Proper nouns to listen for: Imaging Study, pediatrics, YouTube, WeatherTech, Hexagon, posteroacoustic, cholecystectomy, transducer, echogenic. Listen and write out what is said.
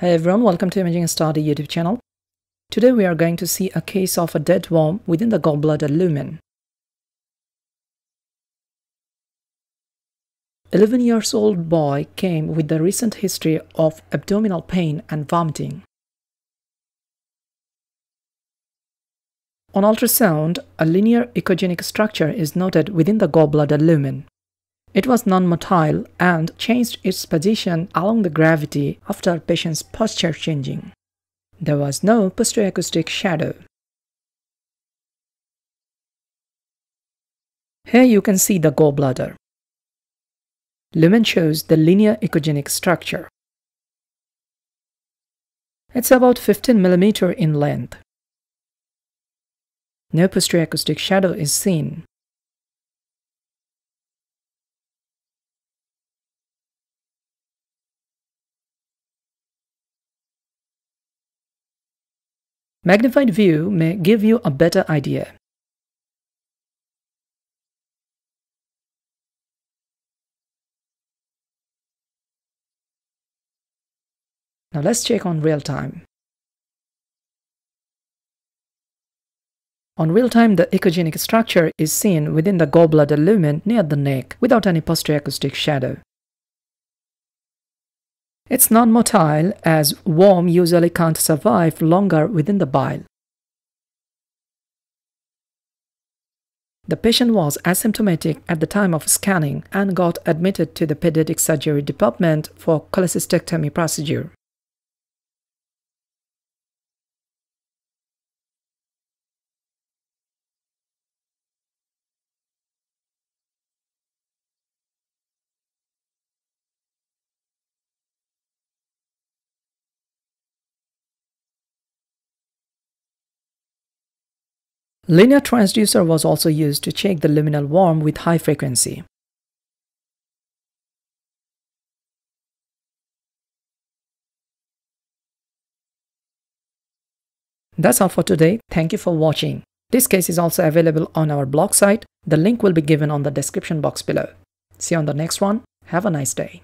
Hey everyone, welcome to Imaging Study YouTube channel. Today we are going to see a case of a dead worm within the gallbladder lumen. 11-year-old boy came with the recent history of abdominal pain and vomiting. On ultrasound, a linear echogenic structure is noted within the gallbladder lumen. It was non-motile and changed its position along the gravity after patient's posture changing. There was no posteroacoustic shadow. Here you can see the gallbladder. Lumen shows the linear echogenic structure. It's about 15 mm in length. No posteroacoustic shadow is seen. Magnified view may give you a better idea. Now let's check on real time. On real time, the echogenic structure is seen within the gallbladder lumen near the neck without any posteroacoustic shadow. It's non-motile as worm usually can't survive longer within the bile. The patient was asymptomatic at the time of scanning and got admitted to the pediatric surgery department for cholecystectomy procedure. Linear transducer was also used to check the luminal worm with high frequency. That's all for today. Thank you for watching. This case is also available on our blog site. The link will be given on the description box below. See you on the next one. Have a nice day.